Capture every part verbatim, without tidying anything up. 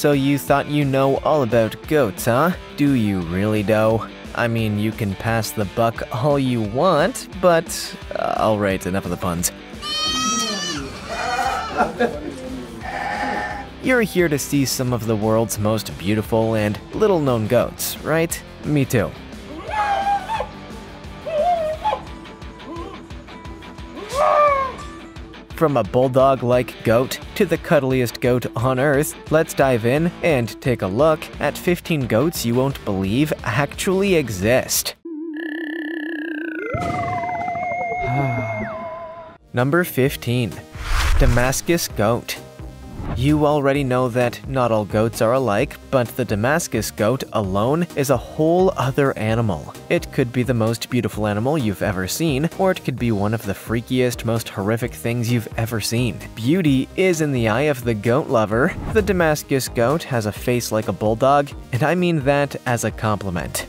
So you thought you know all about goats, huh? Do you really though? I mean, you can pass the buck all you want, but... Uh, alright, enough of the puns. You're here to see some of the world's most beautiful and little-known goats, right? Me too. From a bulldog-like goat to the cuddliest goat on earth, let's dive in and take a look at fifteen goats you won't believe actually exist. Number fifteen. Damascus Goat. You already know that not all goats are alike, but the Damascus goat alone is a whole other animal. It could be the most beautiful animal you've ever seen, or it could be one of the freakiest, most horrific things you've ever seen. Beauty is in the eye of the goat lover. The Damascus goat has a face like a bulldog, and I mean that as a compliment.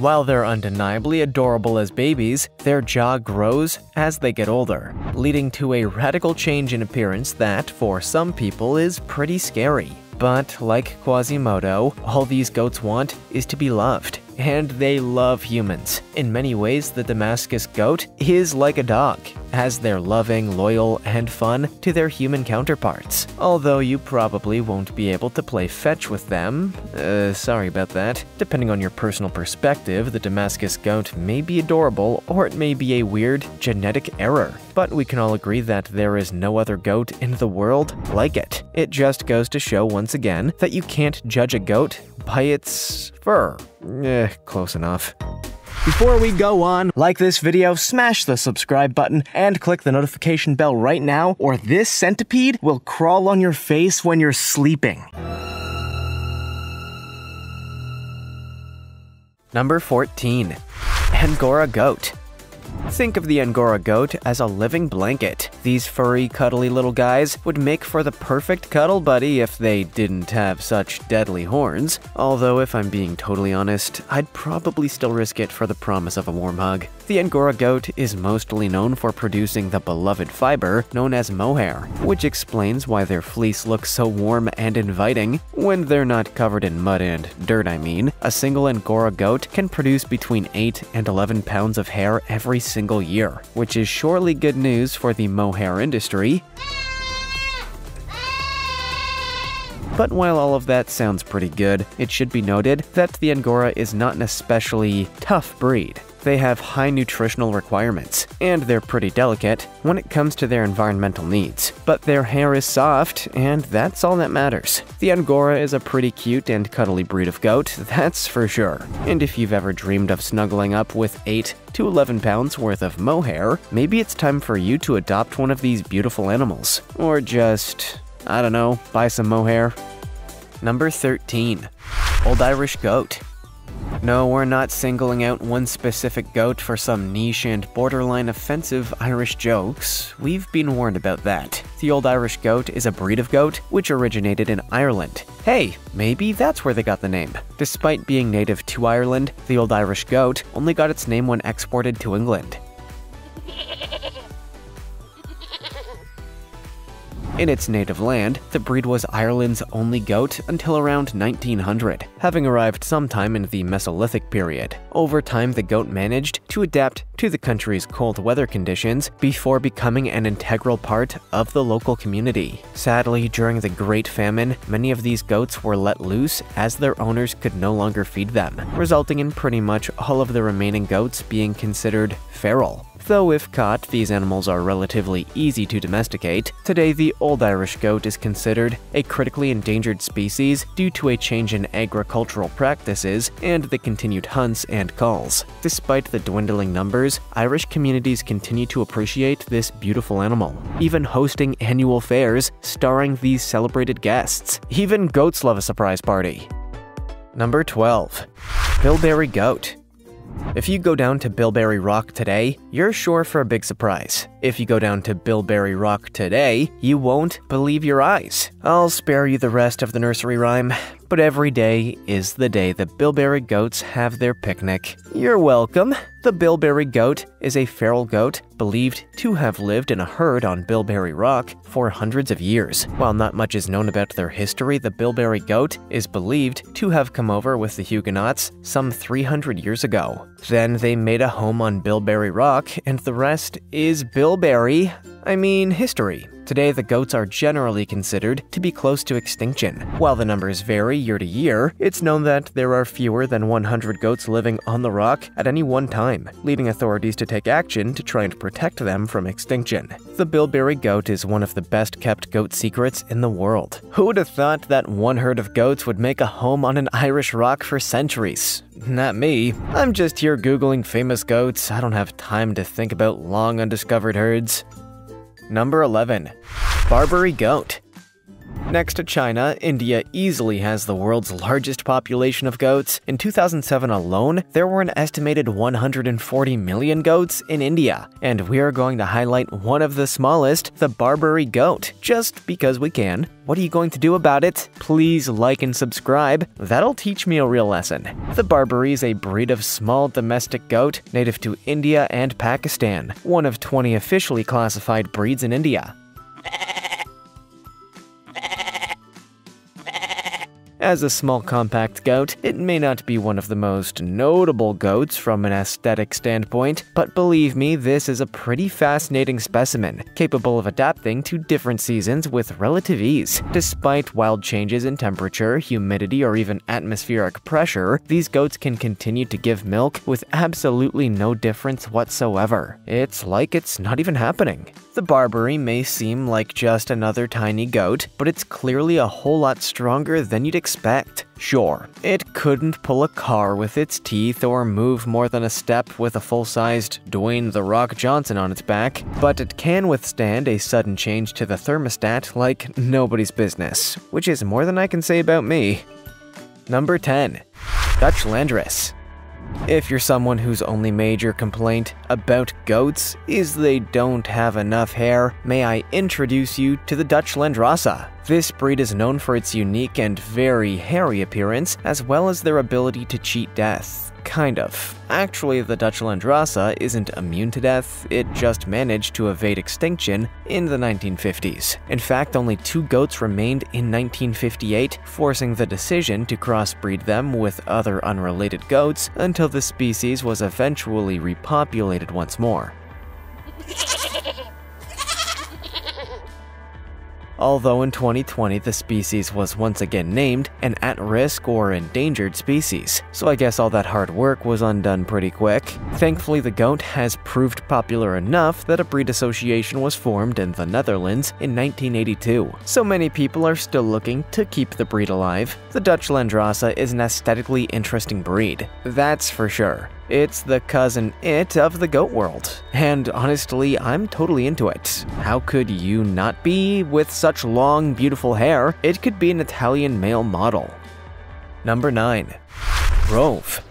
While they're undeniably adorable as babies, their jaw grows as they get older, leading to a radical change in appearance that, for some people, is pretty scary. But like Quasimodo, all these goats want is to be loved, and they love humans. In many ways, the Damascus goat is like a dog, as they're loving, loyal, and fun to their human counterparts. Although you probably won't be able to play fetch with them. Uh, sorry about that. Depending on your personal perspective, the Damascus goat may be adorable or it may be a weird genetic error. But we can all agree that there is no other goat in the world like it. It just goes to show once again that you can't judge a goat by its fur. Eh, close enough. Before we go on, like this video, smash the subscribe button, and click the notification bell right now, or this centipede will crawl on your face when you're sleeping. Number fourteen. Angora Goat. Think of the Angora goat as a living blanket. These furry, cuddly little guys would make for the perfect cuddle buddy if they didn't have such deadly horns. Although, if I'm being totally honest, I'd probably still risk it for the promise of a warm hug. The Angora goat is mostly known for producing the beloved fiber known as mohair, which explains why their fleece looks so warm and inviting. When they're not covered in mud and dirt, I mean. A single Angora goat can produce between eight and eleven pounds of hair every single single year, which is surely good news for the mohair industry. But while all of that sounds pretty good, it should be noted that the Angora is not an especially tough breed. They have high nutritional requirements, and they're pretty delicate when it comes to their environmental needs. But their hair is soft, and that's all that matters. The Angora is a pretty cute and cuddly breed of goat, that's for sure. And if you've ever dreamed of snuggling up with eight to eleven pounds worth of mohair, maybe it's time for you to adopt one of these beautiful animals. Or just, I don't know, buy some mohair. Number thirteen. Old Irish Goat. No, we're not singling out one specific goat for some niche and borderline offensive Irish jokes. We've been warned about that. The Old Irish goat is a breed of goat which originated in Ireland. Hey, maybe that's where they got the name. Despite being native to Ireland, the Old Irish goat only got its name when exported to England. In its native land, the breed was Ireland's only goat until around nineteen hundred, having arrived sometime in the Mesolithic period. Over time, the goat managed to adapt to the country's cold weather conditions before becoming an integral part of the local community. Sadly, during the Great Famine, many of these goats were let loose as their owners could no longer feed them, resulting in pretty much all of the remaining goats being considered feral. Though if caught, these animals are relatively easy to domesticate. Today, the Old Irish goat is considered a critically endangered species due to a change in agricultural practices and the continued hunts and calls. Despite the dwindling numbers, Irish communities continue to appreciate this beautiful animal, even hosting annual fairs starring these celebrated guests. Even goats love a surprise party. Number twelve. Bilberry Goat. If you go down to Bilberry Rock today, you're sure for a big surprise. If you go down to Bilberry Rock today, you won't believe your eyes. I'll spare you the rest of the nursery rhyme, but every day is the day the Bilberry goats have their picnic. You're welcome. The Bilberry goat is a feral goat believed to have lived in a herd on Bilberry Rock for hundreds of years. While not much is known about their history, the Bilberry goat is believed to have come over with the Huguenots some three hundred years ago. Then they made a home on Bilberry Rock, and the rest is Bilberry, I mean history. Today, the goats are generally considered to be close to extinction. While the numbers vary year to year, it's known that there are fewer than one hundred goats living on the rock at any one time, leading authorities to take action to try and protect them from extinction. The Bilberry goat is one of the best-kept goat secrets in the world. Who would have thought that one herd of goats would make a home on an Irish rock for centuries? Not me. I'm just here Googling famous goats. I don't have time to think about long undiscovered herds. Number eleven. Barbary goat. Next to China, India easily has the world's largest population of goats. In two thousand seven alone, there were an estimated one hundred forty million goats in India. And we are going to highlight one of the smallest, the Barbary goat, just because we can. What are you going to do about it? Please like and subscribe. That'll teach me a real lesson. The Barbary is a breed of small domestic goat native to India and Pakistan, one of twenty officially classified breeds in India. As a small compact goat, it may not be one of the most notable goats from an aesthetic standpoint, but believe me, this is a pretty fascinating specimen, capable of adapting to different seasons with relative ease. Despite wild changes in temperature, humidity, or even atmospheric pressure, these goats can continue to give milk with absolutely no difference whatsoever. It's like it's not even happening. The Barbary may seem like just another tiny goat, but it's clearly a whole lot stronger than you'd expect. Expect. Sure, it couldn't pull a car with its teeth or move more than a step with a full-sized Dwayne "The Rock" Johnson on its back, but it can withstand a sudden change to the thermostat like nobody's business, which is more than I can say about me. Number ten. Dutch Landrace. If you're someone whose only major complaint about goats is they don't have enough hair, may I introduce you to the Dutch Landrace. This breed is known for its unique and very hairy appearance, as well as their ability to cheat death. Kind of. Actually, the Dutch Landrace isn't immune to death, it just managed to evade extinction in the nineteen fifties. In fact, only two goats remained in nineteen fifty-eight, forcing the decision to crossbreed them with other unrelated goats until the species was eventually repopulated once more. Although in twenty twenty, the species was once again named an at-risk or endangered species, so I guess all that hard work was undone pretty quick. Thankfully, the goat has proved popular enough that a breed association was formed in the Netherlands in nineteen eighty-two, so many people are still looking to keep the breed alive. The Dutch Landrace is an aesthetically interesting breed, that's for sure. It's the cousin it of the goat world, and honestly, I'm totally into it. How could you not be with such long, beautiful hair? It could be an Italian male model. Number nine. Rove.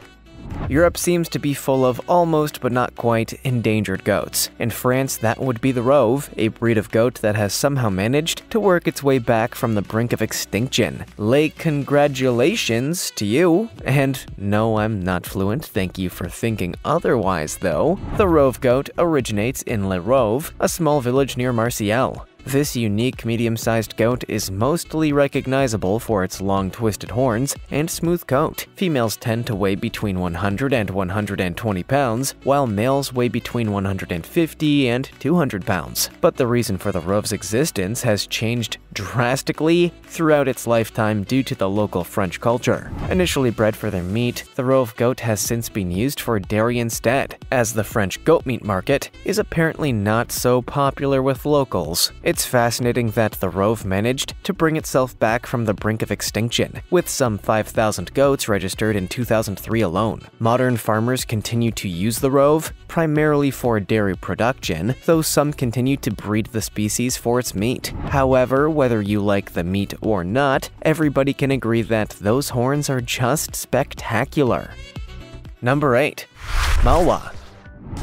Europe seems to be full of almost but not quite endangered goats. In France, that would be the Rove, a breed of goat that has somehow managed to work its way back from the brink of extinction. Lay congratulations to you! And no, I'm not fluent, thank you for thinking otherwise though. The Rove goat originates in Le Rove, a small village near Marseille. This unique medium-sized goat is mostly recognizable for its long twisted horns and smooth coat. Females tend to weigh between one hundred and one hundred twenty pounds, while males weigh between one hundred fifty and two hundred pounds. But the reason for the Rove's existence has changed drastically throughout its lifetime due to the local French culture. Initially bred for their meat, the Rove goat has since been used for dairy instead, as the French goat meat market is apparently not so popular with locals. It's fascinating that the Rove managed to bring itself back from the brink of extinction, with some five thousand goats registered in two thousand three alone. Modern farmers continue to use the Rove, primarily for dairy production, though some continue to breed the species for its meat. However, whether you like the meat or not, everybody can agree that those horns are just spectacular. Number eight. Malwa.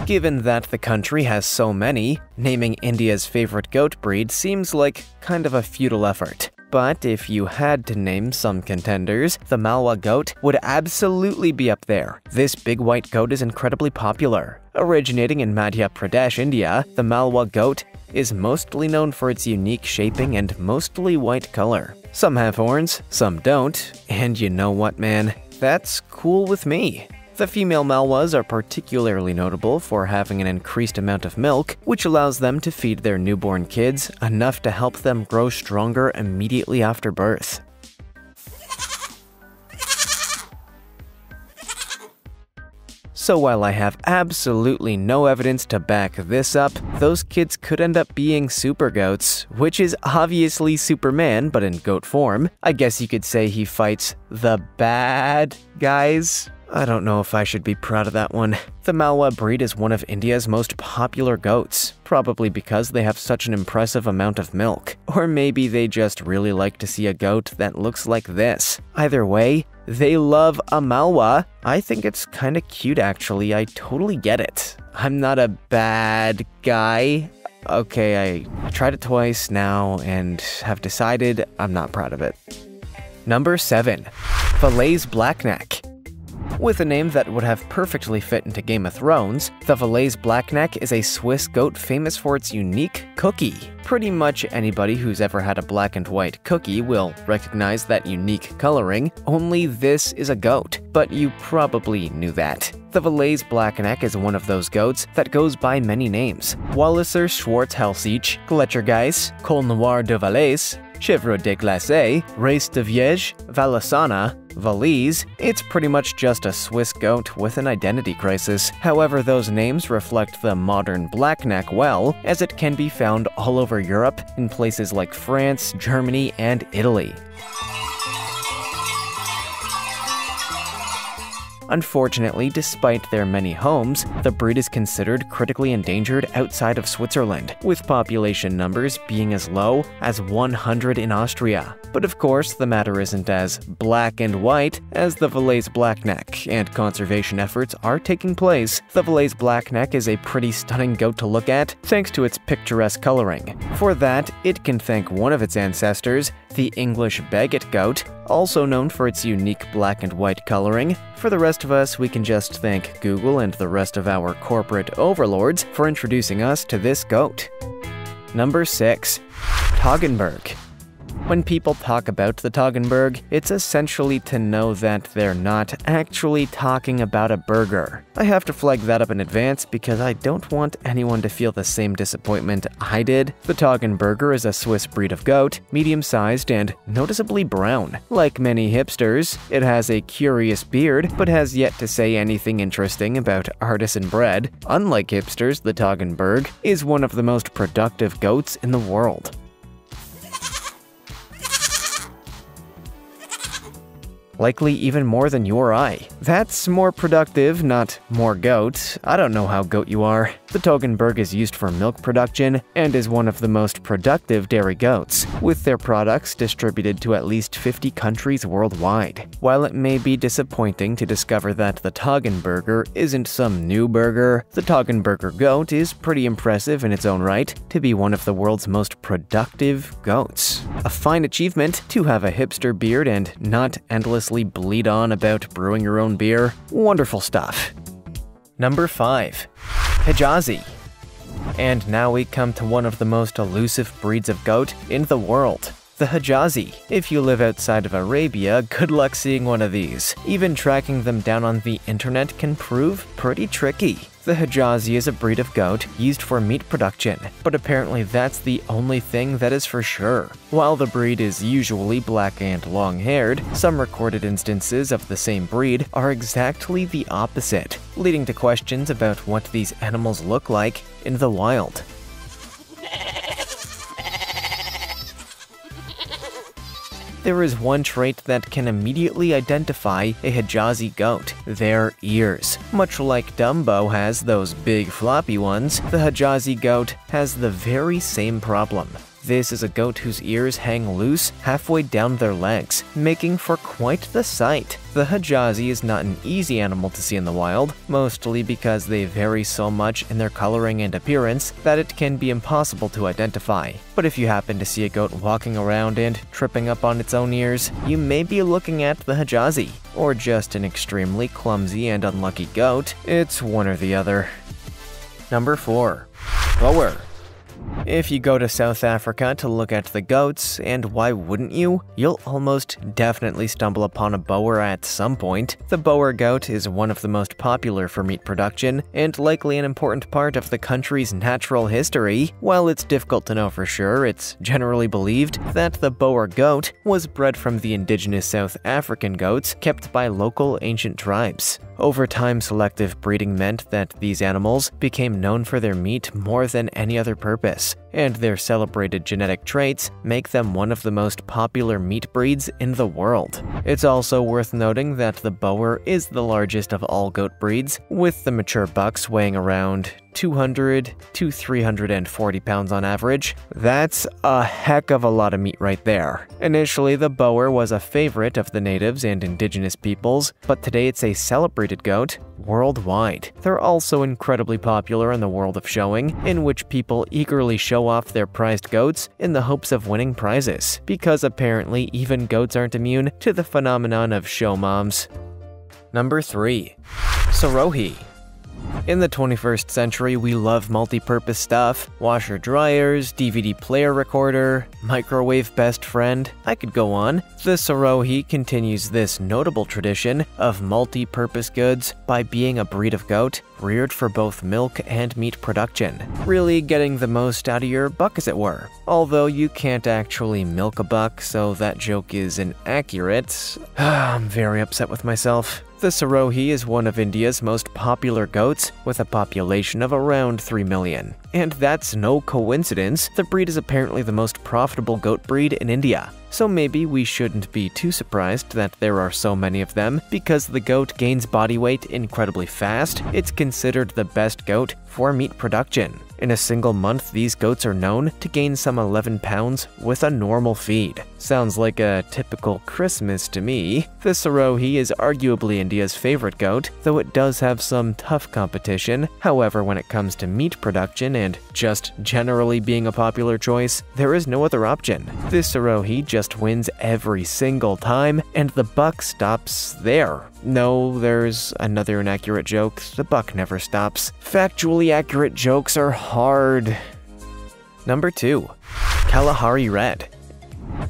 Given that the country has so many, naming India's favorite goat breed seems like kind of a futile effort. But if you had to name some contenders, the Malwa goat would absolutely be up there. This big white goat is incredibly popular. Originating in Madhya Pradesh, India, the Malwa goat is mostly known for its unique shaping and mostly white color. Some have horns, some don't, and you know what, man? That's cool with me. The female Malwas are particularly notable for having an increased amount of milk, which allows them to feed their newborn kids enough to help them grow stronger immediately after birth. So while I have absolutely no evidence to back this up, those kids could end up being super goats, which is obviously Superman but in goat form. I guess you could say he fights the bad guys. I don't know if I should be proud of that one. The Malwa breed is one of India's most popular goats, probably because they have such an impressive amount of milk. Or maybe they just really like to see a goat that looks like this. Either way, they love a Malwa. I think it's kinda cute actually, I totally get it. I'm not a bad guy. Okay, I tried it twice now and have decided I'm not proud of it. Number seven. Valais Blackneck. With a name that would have perfectly fit into Game of Thrones, the Valais Blackneck is a Swiss goat famous for its unique cookie. Pretty much anybody who's ever had a black and white cookie will recognize that unique coloring, only this is a goat. But you probably knew that. The Valais Blackneck is one of those goats that goes by many names. Walliser Schwarzhals, Gletschergeiss, Col Noir de Valais, Chèvre de Glace, Race de Viege, Valassana, Valise. It's pretty much just a Swiss goat with an identity crisis. However, those names reflect the modern Blackneck well, as it can be found all over Europe in places like France, Germany, and Italy. Unfortunately, despite their many homes, the breed is considered critically endangered outside of Switzerland, with population numbers being as low as one hundred in Austria. But of course, the matter isn't as black and white as the Valais Blackneck, and conservation efforts are taking place. The Valais Blackneck is a pretty stunning goat to look at, thanks to its picturesque coloring. For that, it can thank one of its ancestors, the English Bagot Goat, also known for its unique black and white coloring. For the rest of us, we can just thank Google and the rest of our corporate overlords for introducing us to this goat. Number six. Toggenburg. When people talk about the Toggenburg, it's essentially to know that they're not actually talking about a burger. I have to flag that up in advance because I don't want anyone to feel the same disappointment I did. The Toggenburger is a Swiss breed of goat, medium-sized and noticeably brown. Like many hipsters, it has a curious beard but has yet to say anything interesting about artisan bread. Unlike hipsters, the Toggenburg is one of the most productive goats in the world. Likely even more than you or I. That's more productive, not more goat. I don't know how goat you are. The Toggenburg is used for milk production and is one of the most productive dairy goats, with their products distributed to at least fifty countries worldwide. While it may be disappointing to discover that the Toggenburger isn't some new burger, the Toggenburger goat is pretty impressive in its own right to be one of the world's most productive goats. A fine achievement to have a hipster beard and not endlessly bleat on about brewing your own beer. Wonderful stuff. Number five. Hijazi. And now we come to one of the most elusive breeds of goat in the world, the Hijazi. If you live outside of Arabia, good luck seeing one of these. Even tracking them down on the internet can prove pretty tricky. The Hijazi is a breed of goat used for meat production, but apparently that's the only thing that is for sure. While the breed is usually black and long-haired, some recorded instances of the same breed are exactly the opposite, leading to questions about what these animals look like in the wild. There is one trait that can immediately identify a Hijazi goat: their ears. Much like Dumbo has those big floppy ones, the Hijazi goat has the very same problem. This is a goat whose ears hang loose halfway down their legs, making for quite the sight. The Hijazi is not an easy animal to see in the wild, mostly because they vary so much in their coloring and appearance that it can be impossible to identify. But if you happen to see a goat walking around and tripping up on its own ears, you may be looking at the Hijazi, or just an extremely clumsy and unlucky goat. It's one or the other. Number four. Boer. If you go to South Africa to look at the goats, and why wouldn't you? You'll almost definitely stumble upon a Boer at some point. The Boer goat is one of the most popular for meat production, and likely an important part of the country's natural history. While it's difficult to know for sure, it's generally believed that the Boer goat was bred from the indigenous South African goats kept by local ancient tribes. Over time, selective breeding meant that these animals became known for their meat more than any other purpose, and their celebrated genetic traits make them one of the most popular meat breeds in the world. It's also worth noting that the Boer is the largest of all goat breeds, with the mature bucks weighing around two hundred to three hundred forty pounds on average. That's a heck of a lot of meat right there. Initially, the Boer was a favorite of the natives and indigenous peoples, but today it's a celebrated goat worldwide. They're also incredibly popular in the world of showing, in which people eagerly show off their prized goats in the hopes of winning prizes, because apparently even goats aren't immune to the phenomenon of show moms. Number three. Sirohi. In the twenty-first century, we love multi-purpose stuff. Washer dryers, D V D player recorder, microwave best friend, I could go on. The Sirohi continues this notable tradition of multi-purpose goods by being a breed of goat reared for both milk and meat production, really getting the most out of your buck, as it were. Although you can't actually milk a buck, so that joke is inaccurate. I'm very upset with myself. The Sirohi is one of India's most popular goats, with a population of around three million. And that's no coincidence. The breed is apparently the most profitable goat breed in India. So maybe we shouldn't be too surprised that there are so many of them, because the goat gains body weight incredibly fast. It's considered the best goat for meat production. In a single month, these goats are known to gain some eleven pounds with a normal feed. Sounds like a typical Christmas to me. The Sirohi is arguably India's favorite goat, though it does have some tough competition. However, when it comes to meat production and just generally being a popular choice, there is no other option. This Sirohi just wins every single time, and the buck stops there. No, there's another inaccurate joke. The buck never stops. Factually accurate jokes are hard. Number two. Kalahari Red.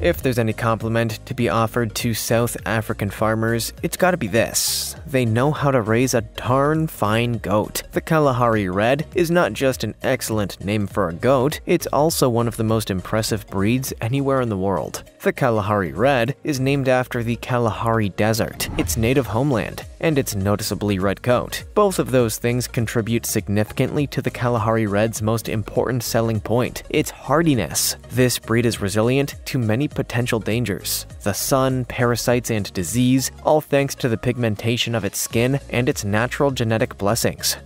If there's any compliment to be offered to South African farmers, it's gotta be this. They know how to raise a darn fine goat. The Kalahari Red is not just an excellent name for a goat, it's also one of the most impressive breeds anywhere in the world. The Kalahari Red is named after the Kalahari Desert, its native homeland, and its noticeably red coat. Both of those things contribute significantly to the Kalahari Red's most important selling point, its hardiness. This breed is resilient to many potential dangers: the sun, parasites, and disease, all thanks to the pigmentation of its skin and its natural genetic blessings.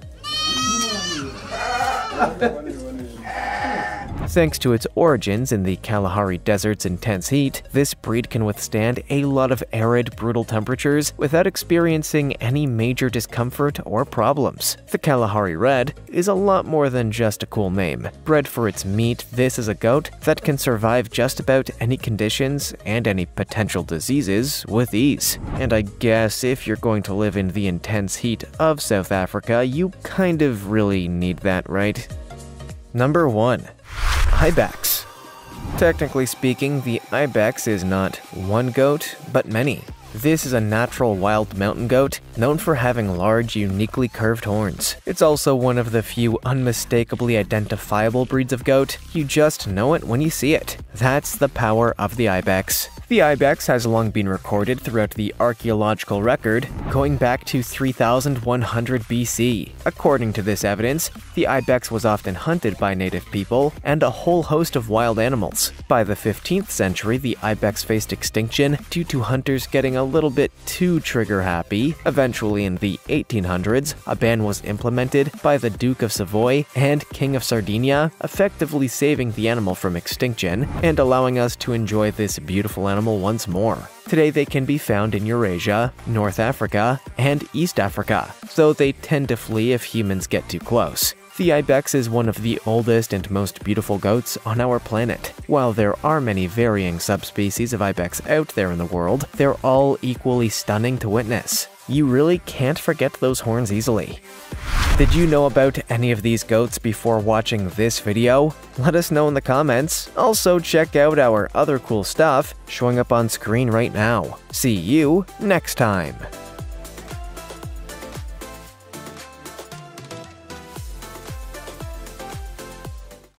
Thanks to its origins in the Kalahari Desert's intense heat, this breed can withstand a lot of arid, brutal temperatures without experiencing any major discomfort or problems. The Kalahari Red is a lot more than just a cool name. Bred for its meat, this is a goat that can survive just about any conditions and any potential diseases with ease. And I guess if you're going to live in the intense heat of South Africa, you kind of really need that, right? Number one. Ibex. Technically speaking, the ibex is not one goat, but many. This is a natural wild mountain goat known for having large, uniquely curved horns. It's also one of the few unmistakably identifiable breeds of goat. You just know it when you see it. That's the power of the ibex. The ibex has long been recorded throughout the archaeological record, going back to three thousand one hundred B C. According to this evidence, the ibex was often hunted by native people and a whole host of wild animals. By the fifteenth century, the ibex faced extinction due to hunters getting a little bit too trigger happy. Eventually, in the eighteen hundreds, a ban was implemented by the Duke of Savoy and King of Sardinia, effectively saving the animal from extinction and allowing us to enjoy this beautiful animal once more. Today they can be found in Eurasia, North Africa, and East Africa, though they tend to flee if humans get too close. The ibex is one of the oldest and most beautiful goats on our planet. While there are many varying subspecies of ibex out there in the world, they're all equally stunning to witness. You really can't forget those horns easily. Did you know about any of these goats before watching this video? Let us know in the comments. Also, check out our other cool stuff showing up on screen right now. See you next time!